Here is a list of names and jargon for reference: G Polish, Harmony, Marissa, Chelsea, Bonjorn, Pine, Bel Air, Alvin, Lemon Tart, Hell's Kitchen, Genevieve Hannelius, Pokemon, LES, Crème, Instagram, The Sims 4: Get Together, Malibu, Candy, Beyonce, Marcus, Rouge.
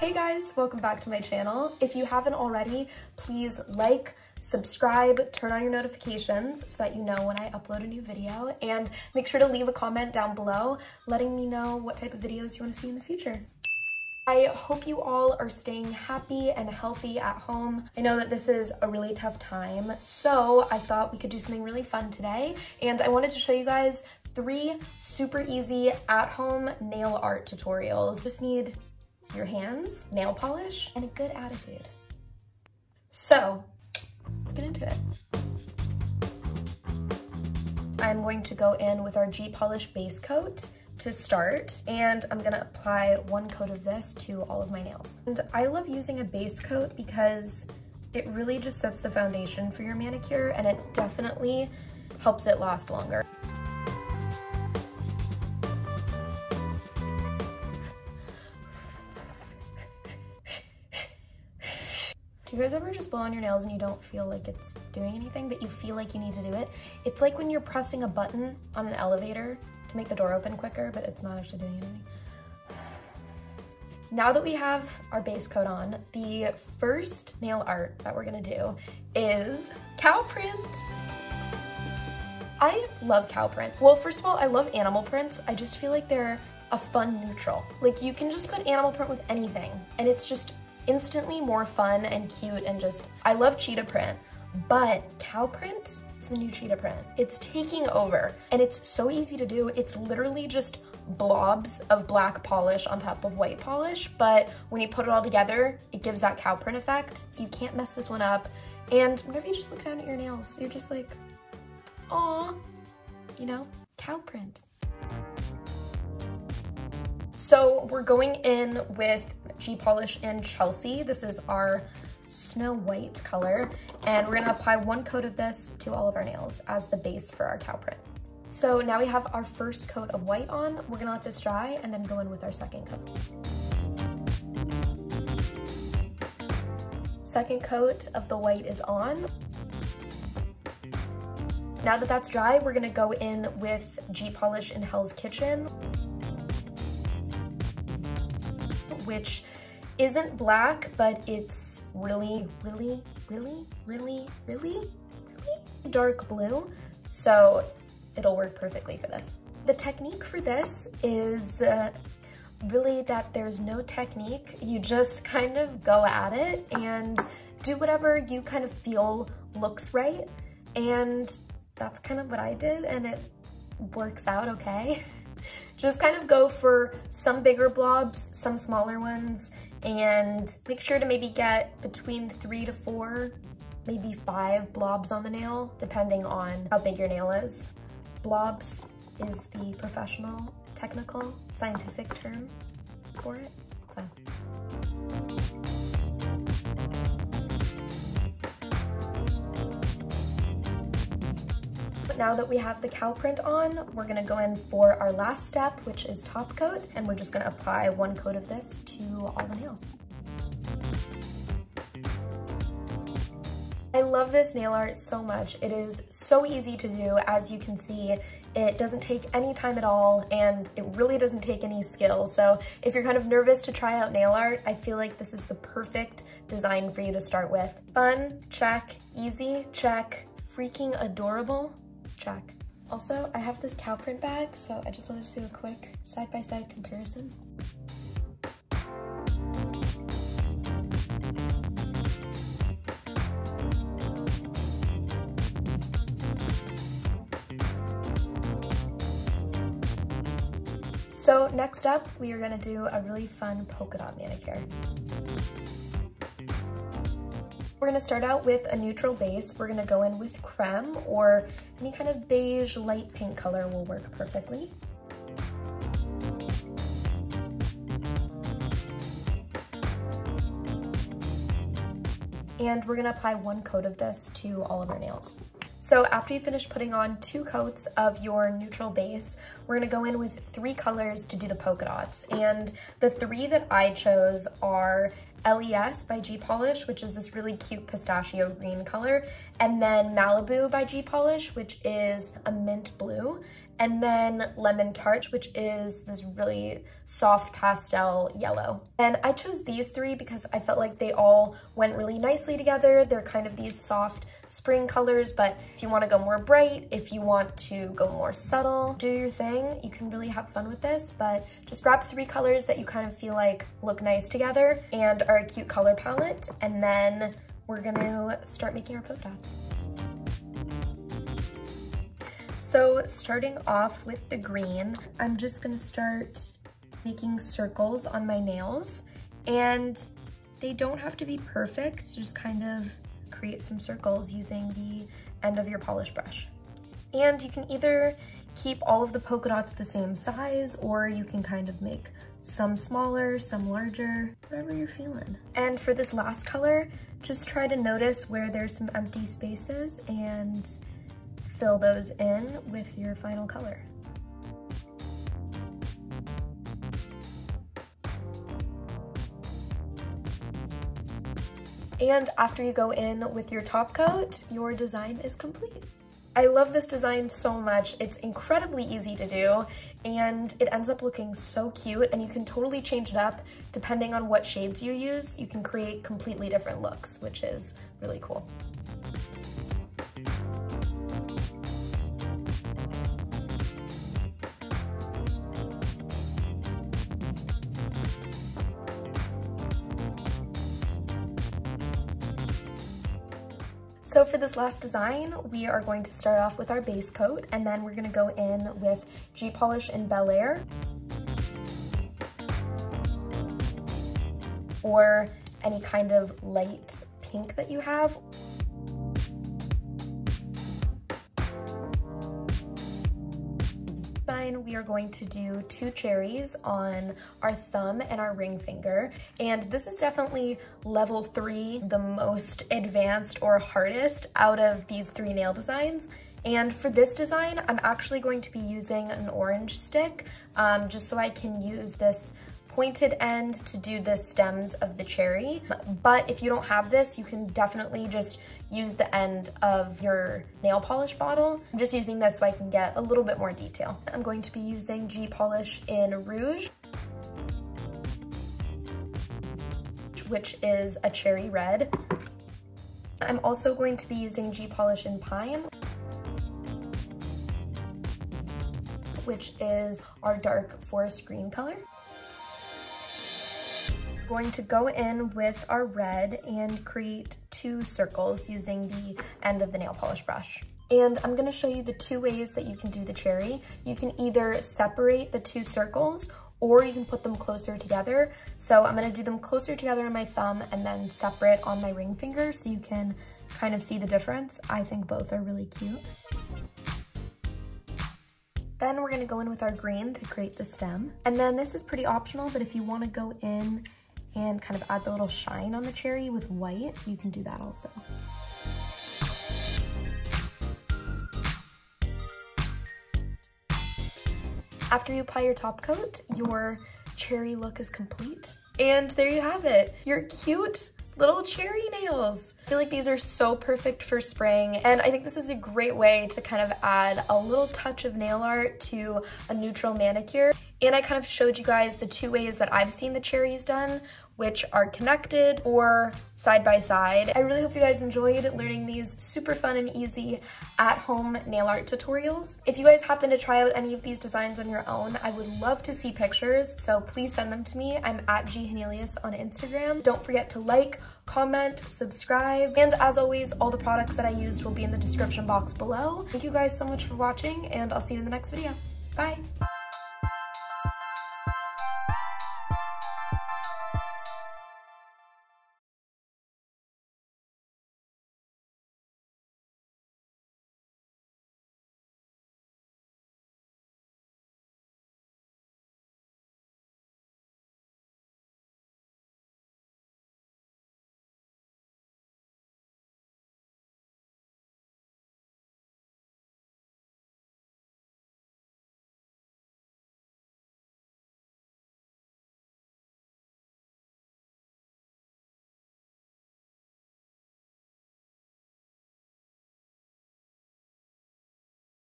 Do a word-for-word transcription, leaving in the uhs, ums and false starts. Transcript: Hey guys, welcome back to my channel. If you haven't already, please like, subscribe, turn on your notifications so that you know when I upload a new video, and make sure to leave a comment down below letting me know what type of videos you want to see in the future. I hope you all are staying happy and healthy at home. I know that this is a really tough time, so I thought we could do something really fun today, and I wanted to show you guys three super easy at-home nail art tutorials. Just need your hands, nail polish, and a good attitude. So, let's get into it. I'm going to go in with our G Polish base coat to start, and I'm gonna apply one coat of this to all of my nails. And I love using a base coat because it really just sets the foundation for your manicure, and it definitely helps it last longer. Do you guys ever just blow on your nails and you don't feel like it's doing anything, but you feel like you need to do it? It's like when you're pressing a button on an elevator to make the door open quicker, but it's not actually doing anything. Now that we have our base coat on, the first nail art that we're gonna do is cow print. I love cow print. Well, first of all, I love animal prints. I just feel like they're a fun neutral. Like, you can just put animal print with anything, and it's just instantly more fun and cute, and just, I love cheetah print, but cow print is the new cheetah print. It's taking over, and it's so easy to do. It's literally just blobs of black polish on top of white polish, but when you put it all together, it gives that cow print effect. So you can't mess this one up. And whenever you just look down at your nails, you're just like, aw, you know, cow print. So we're going in with G Polish in Chelsea. This is our snow white color, and we're gonna apply one coat of this to all of our nails as the base for our cow print. So now we have our first coat of white on. We're gonna let this dry and then go in with our second coat. Second coat of the white is on. Now that that's dry, we're gonna go in with G Polish in Hell's Kitchen, which isn't black, but it's really, really, really, really, really, really dark blue. So it'll work perfectly for this. The technique for this is uh, really that there's no technique. You just kind of go at it and do whatever you kind of feel looks right. And that's kind of what I did, and it works out okay. Just kind of go for some bigger blobs, some smaller ones, and make sure to maybe get between three to four, maybe five blobs on the nail, depending on how big your nail is. Blobs is the professional, technical, scientific term for it, so. Now that we have the cow print on, we're gonna go in for our last step, which is top coat, and we're just gonna apply one coat of this to all the nails. I love this nail art so much. It is so easy to do. As you can see, it doesn't take any time at all, and it really doesn't take any skill. So if you're kind of nervous to try out nail art, I feel like this is the perfect design for you to start with. Fun, check. Easy, check. Freaking adorable. Check. Also, I have this cow print bag, so I just wanted to do a quick side-by-side comparison. So next up, we are gonna do a really fun polka dot manicure. We're gonna start out with a neutral base. We're gonna go in with creme, or any kind of beige light pink color will work perfectly. And we're gonna apply one coat of this to all of our nails. So after you finish putting on two coats of your neutral base, we're gonna go in with three colors to do the polka dots. And the three that I chose are L E S by G Polish, which is this really cute pistachio green color, and then Malibu by G Polish, which is a mint blue, and then Lemon Tart, which is this really soft pastel yellow. And I chose these three because I felt like they all went really nicely together. They're kind of these soft spring colors, but if you want to go more bright, if you want to go more subtle, do your thing. You can really have fun with this, but just grab three colors that you kind of feel like look nice together and are a cute color palette, and then we're gonna start making our polka dots. So starting off with the green, I'm just gonna start making circles on my nails, and they don't have to be perfect, just kind of create some circles using the end of your polish brush. And you can either keep all of the polka dots the same size, or you can kind of make some smaller, some larger, whatever you're feeling. And for this last color, just try to notice where there's some empty spaces and fill those in with your final color. And after you go in with your top coat, your design is complete. I love this design so much. It's incredibly easy to do, and it ends up looking so cute, and you can totally change it up depending on what shades you use. You can create completely different looks, which is really cool. So for this last design, we are going to start off with our base coat, and then we're gonna go in with G Polish in Bel Air, or any kind of light pink that you have. We are going to do two cherries on our thumb and our ring finger, and this is definitely level three, the most advanced or hardest out of these three nail designs. And for this design, I'm actually going to be using an orange stick, um, just so I can use this pointed end to do the stems of the cherry. But if you don't have this, you can definitely just use the end of your nail polish bottle. I'm just using this so I can get a little bit more detail. I'm going to be using G Polish in Rouge, which is a cherry red. I'm also going to be using G Polish in Pine, which is our dark forest green color. Going to go in with our red and create two circles using the end of the nail polish brush. And I'm gonna show you the two ways that you can do the cherry. You can either separate the two circles, or you can put them closer together. So I'm gonna do them closer together on my thumb and then separate on my ring finger so you can kind of see the difference. I think both are really cute. Then we're gonna go in with our green to create the stem. And then this is pretty optional, but if you wanna go in and kind of add the little shine on the cherry with white, you can do that also. After you apply your top coat, your cherry look is complete. And there you have it, your cute little cherry nails. I feel like these are so perfect for spring, and I think this is a great way to kind of add a little touch of nail art to a neutral manicure. And I kind of showed you guys the two ways that I've seen the cherries done, which are connected or side by side. I really hope you guys enjoyed learning these super fun and easy at-home nail art tutorials. If you guys happen to try out any of these designs on your own, I would love to see pictures, so please send them to me. I'm at G Hannelius on Instagram. Don't forget to like, comment, subscribe, and as always, all the products that I used will be in the description box below. Thank you guys so much for watching, and I'll see you in the next video. Bye!